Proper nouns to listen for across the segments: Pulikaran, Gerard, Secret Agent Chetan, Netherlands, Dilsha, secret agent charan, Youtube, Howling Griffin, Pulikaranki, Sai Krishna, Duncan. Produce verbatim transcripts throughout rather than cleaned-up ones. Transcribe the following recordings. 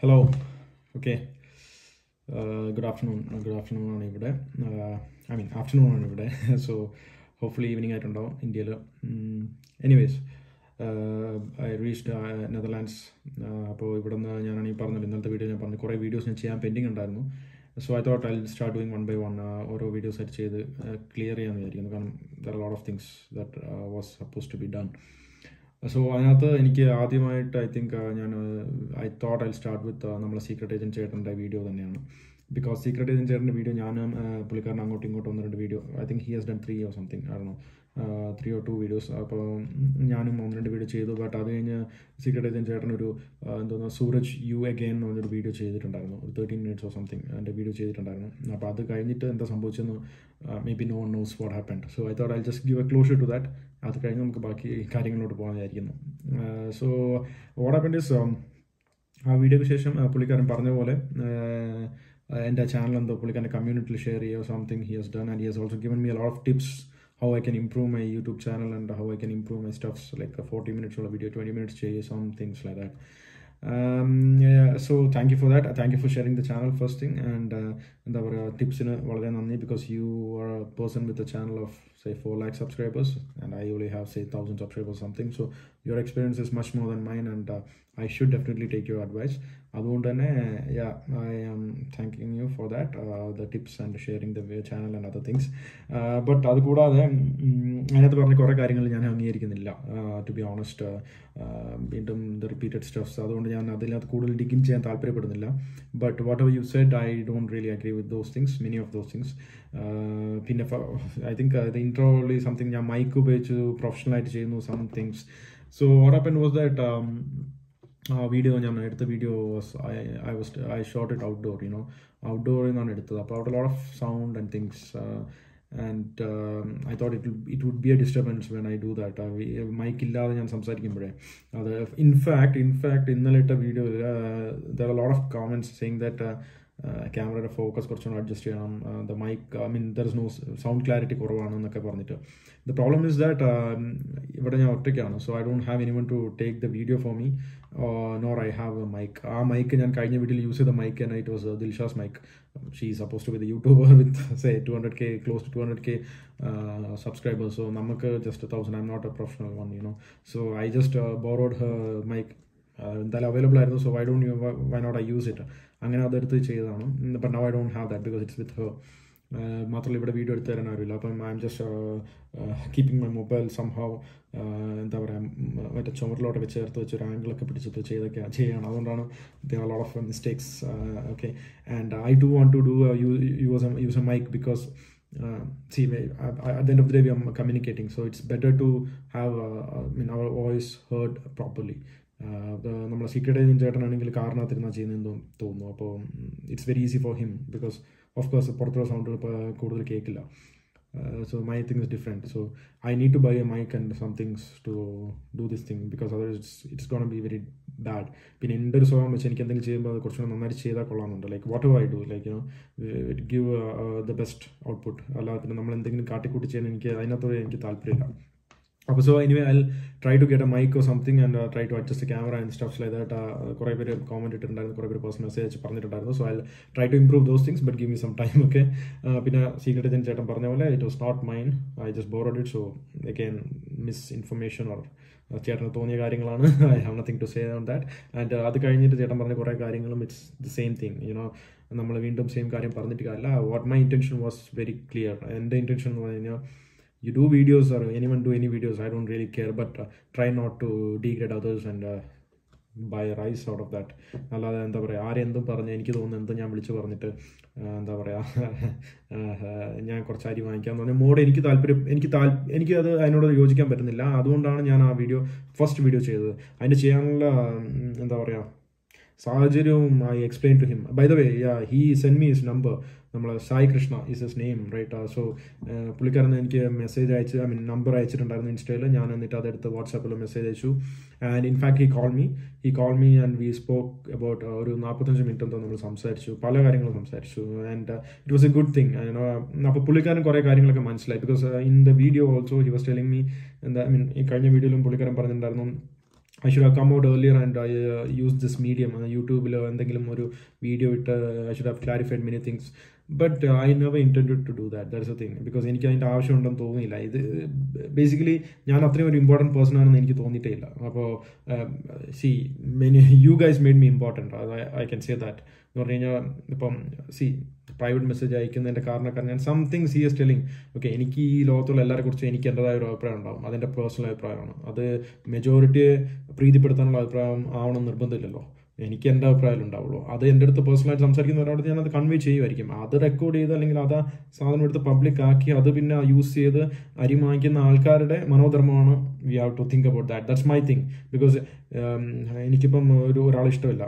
Hello. Okay. Uh, good afternoon. Good afternoon on every day. I mean afternoon on every day. So hopefully evening I don't know India. Um, anyways, uh, I reached uh, Netherlands. Uh, so videos So I thought I'll start doing one by one. Or uh, videos I clear there are a lot of things that uh, was supposed to be done. So, I think uh, I thought I'll start with uh, Secret Agent Chetan video. Because Secret Agent Chetan video, uh, Pulikaranki video, I think he has done three or something, I don't know, uh, three or two videos. So, but uh, Secret Agent Chetan, Suraj You Again video, thirteen minutes or something. And video uh, maybe no one knows what happened. So, I thought I'll just give a closure to that. Uh, so what happened is um a video session uh, Pulikaran parne pole uh, and a channel and the Pulikaran community share or something he has done, and he has also given me a lot of tips how I can improve my YouTube channel and how I can improve my stuffs like a forty minutes or a video, twenty minutes chey, some things like that. Um, yeah, so thank you for that. Thank you for sharing the channel first thing, and uh, and our tips in because you are a person with a channel of say four lakh subscribers, and I only have say thousand subscribers or something. So your experience is much more than mine, and uh, I should definitely take your advice. Yeah, I am thanking you for that. Uh, the tips and sharing the channel and other things. Uh, but that's uh, to be honest, uh, uh, the repeated stuff. But whatever you said, I don't really agree with those things, many of those things. Uh, I think uh, the intro is something professional, some things. So what happened was that um, Uh, video the video was I I was I shot it outdoor, you know, outdoor in on it about a lot of sound and things, uh, and uh, I thought it it would be a disturbance when I do that. Mic illada njan samsarikkumbodu. In fact, in fact, in the later video, uh, there are a lot of comments saying that. Uh, Uh, camera focus adjust uh, the mic, I mean there is no sound clarity. The problem is that um, so I don't have anyone to take the video for me, uh, nor I have a mic. Ah, mic and I use the mic, and it was uh, Dilsha's mic. She is supposed to be the YouTuber with say two hundred K, close to two hundred K uh, subscribers. So namak just a thousand. I'm not a professional one, you know. So I just uh, borrowed her mic. Uh, available, so why don't you why not I use it? But now I don't have that because it's with her. Uh, I'm just uh, uh, keeping my mobile somehow. Uh, there are a lot of mistakes. Uh, okay, and I do want to do uh, use a, use a mic because. Uh, see, at the end of the day, we are communicating, so it's better to have uh, I mean, our voice heard properly. Uh, the secret agent charan, it's very easy for him because, of course, the sound uh, so my thing is different. So I need to buy a mic and some things to do this thing because otherwise it's, it's gonna be very bad. Like whatever I do, like you know, it give uh, uh, the best output. So anyway, I'll try to get a mic or something and uh, try to adjust the camera and stuff like that. Uh, commented and person message. So I'll try to improve those things, but give me some time, okay? Uh, secret agent charan, it was not mine. I just borrowed it. So again, misinformation or I have nothing to say on that. And uh, it's the same thing, you know. What my intention was very clear, and the intention was, you know, you do videos or anyone do any videos, I don't really care, but uh, try not to degrade others and uh, buy rice out of that. First video I explained to him. By the way, yeah, he sent me his number. Sai Krishna is his name, right? Uh, so, Pulikaranki uh, message, I mean, number I accident on WhatsApp message. And in fact, he called me. He called me and we spoke about forty-five minutes. And uh, it was a good thing. You know, because uh, in the video also, he was telling me, and I mean, in the video, Pulikaran I should have come out earlier and I uh, used this medium, uh, YouTube or video, it, uh, I should have clarified many things. But uh, I never intended to do that, that's the thing. Because I don't have basically, I'm not an important person. I see, many, you guys made me important, I, I can say that. See, private message I can and some things he is telling. Okay, any law to Lara could say any Kendra, other personal prior, other majority, Preeti Pertan Lapram, Aon and Urbandillo. Any Kendra Pralundavlo. Other ended the personal some circuit another convey came. Other record either Lingada, Southern with the public archi, other bina, you say the Arimankin Alcarade, Manodarmana. We have to think about that. That's my thing. Because എനിക്കിപ്പം ഒരു ഒരാൾ ഇഷ്ടമില്ല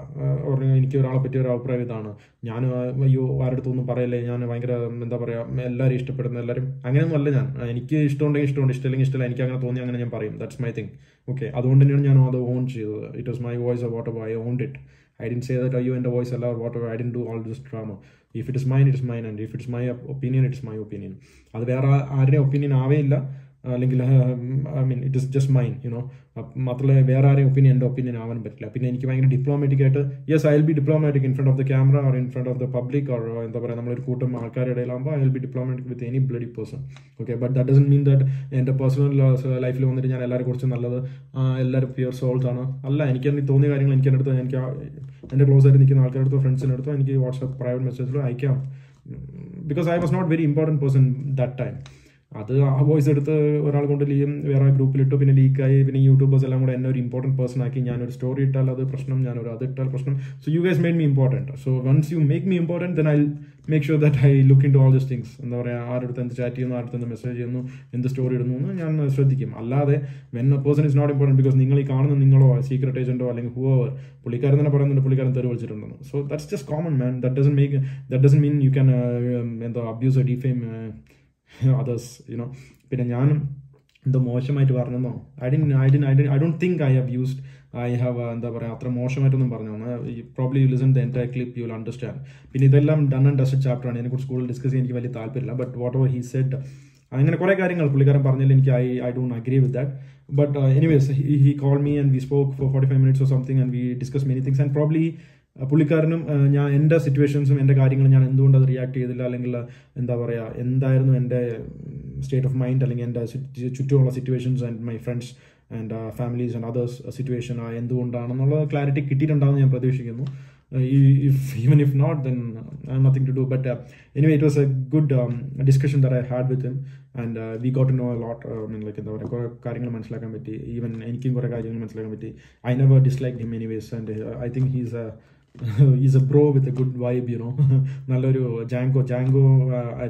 or എനിക്ക് ഒരാളെ പറ്റി ഒരു അഭിപ്രായം ഇതാണ് ഞാൻ അയ്യോ ആരെടുത്തൊന്നും പറയല്ലേ ഞാൻ ഭയങ്കര എന്താ പറയുക എല്ലാവരും ഇഷ്ടപ്പെടുന്ന എല്ലാവരും അങ്ങനെയൊന്നും അല്ല ഞാൻ എനിക്ക് ഇഷ്ടമുണ്ടെങ്കിൽ ഇഷ്ടമുണ്ട് ഇഷ്ടമില്ലെങ്കിൽ ഇഷ്ടമില്ല എനിക്ക് അങ്ങനെ തോന്നി അങ്ങനെ ഞാൻ പറയും ദാറ്റ്സ് മൈ തിങ് ഓക്കെ അതുകൊണ്ട് തന്നെയാണ് ഞാൻ അത് ഓൺ ചെയ്തത് it was my voice whatever I owned it I didn't say that oh, you and the voice allow whatever. I didn't do all this drama. If it is mine, it is mine, and if it's my opinion, it's my opinion. Opinion I mean, it is just mine, you know. Where are your opinion and opinion? Diplomatic. Yes, I'll be diplomatic in front of the camera or in front of the public or in the I'll be diplomatic with any bloody person. Okay, but that doesn't mean that in the personal life, I'll be pure souls. Because I was not very important person that time. That voice is a group, leak, YouTubers are an important person. I can story, so you guys made me important. So once you make me important, then I'll make sure that I look into all these things. And the chat, the message, in the story, when a person is not important because you are a secret agent or whoever, so that's just common, man. That doesn't make that doesn't mean you can uh, um, abuse or defame. Uh, others, you know, the moshamaite varnano. I didn't, I didn't, I didn't, I don't think I have used, I have, uh, probably you listen to the entire clip, you'll understand. Pinidellam done and dusted chapter and I could school discussing, but whatever he said, I don't agree with that. But, uh, anyways, he, he called me and we spoke for forty-five minutes or something and we discussed many things and probably. Pulikaranum, I end the situations and the guiding and react to the Langla and the Varia, and the state of mind telling and the situations and my friends and uh, families and others situation. I end the clarity kitty and down in Pradesh. If even if not, then I have nothing to do. But uh, anyway, it was a good um, discussion that I had with him, and uh, we got to know a lot. I mean, like even I never disliked him, anyways, and uh, I think he's a. Uh, he's a bro with a good vibe, you know. Django, Django, uh,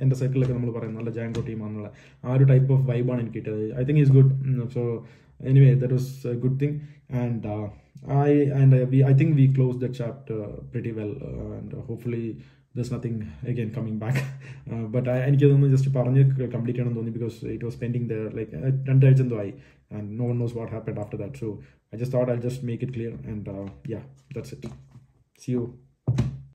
in the circle, Django team. That type of vibe. I think he's good. So, anyway, that was a good thing. And uh, I and I, we, I think we closed the chapter pretty well. Uh, and hopefully, there's nothing again coming back. Uh, but I just completed because it was pending there. Like, and no one knows what happened after that. So, I just thought I'll just make it clear and uh, yeah, that's it. See you.